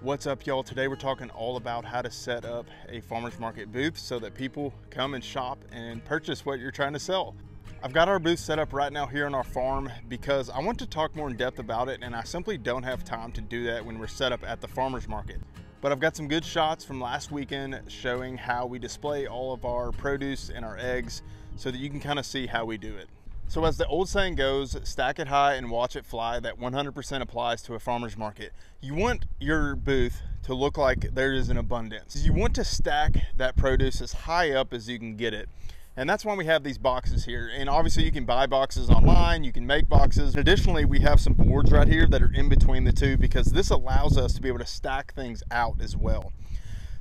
What's up, y'all? Today we're talking all about how to set up a farmers market booth so that people come and shop and purchase what you're trying to sell. I've got our booth set up right now here on our farm because I want to talk more in depth about it, and I simply don't have time to do that when we're set up at the farmers market. But I've got some good shots from last weekend showing how we display all of our produce and our eggs so that you can kind of see how we do it. So as the old saying goes, stack it high and watch it fly. That 100% applies to a farmer's market. You want your booth to look like there is an abundance. You want to stack that produce as high up as you can get it. And that's why we have these boxes here. And obviously you can buy boxes online, you can make boxes. And additionally, we have some boards right here that are in between the two because this allows us to be able to stack things out as well.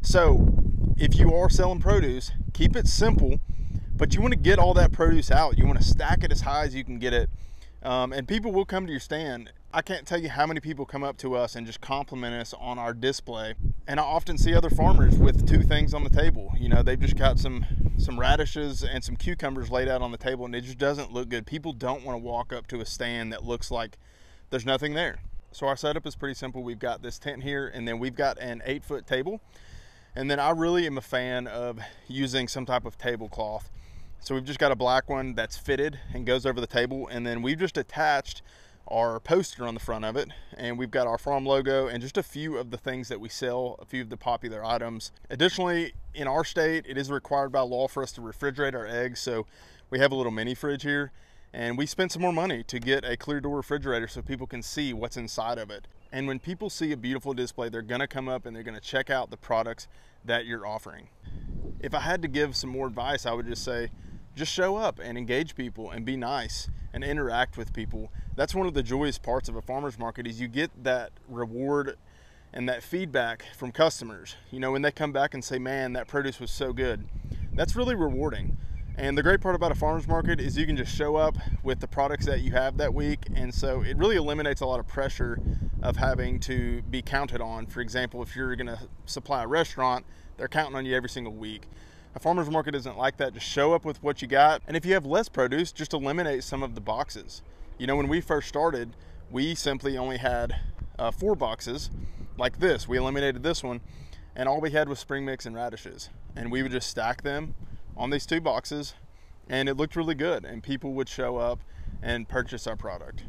So if you are selling produce, keep it simple, but you want to get all that produce out. You want to stack it as high as you can get it. And people will come to your stand. I can't tell you how many people come up to us and just compliment us on our display. And I often see other farmers with two things on the table. You know, they've just got some radishes and some cucumbers laid out on the table, and it just doesn't look good. People don't want to walk up to a stand that looks like there's nothing there. So our setup is pretty simple. We've got this tent here, and then we've got an 8-foot table. And then I really am a fan of using some type of tablecloth. So we've just got a black one that's fitted and goes over the table, and then we've just attached our poster on the front of it, and we've got our farm logo and just a few of the things that we sell, a few of the popular items. Additionally, in our state, it is required by law for us to refrigerate our eggs, so we have a little mini fridge here, and we spent some more money to get a clear door refrigerator so people can see what's inside of it. And when people see a beautiful display, they're going to come up and they're going to check out the products that you're offering. If I had to give some more advice, I would just say, just show up and engage people and be nice and interact with people. That's one of the joyous parts of a farmer's market is you get that reward and that feedback from customers. You know, when they come back and say, man, that produce was so good. That's really rewarding. And the great part about a farmer's market is you can just show up with the products that you have that week. And so it really eliminates a lot of pressure of having to be counted on. For example, if you're going to supply a restaurant, they're counting on you every single week. A farmer's market isn't like that. Just show up with what you got. And if you have less produce, just eliminate some of the boxes. You know, when we first started, we simply only had 4 boxes like this. We eliminated this one, and all we had was spring mix and radishes. And we would just stack them on these 2 boxes, and it looked really good. And people would show up and purchase our product.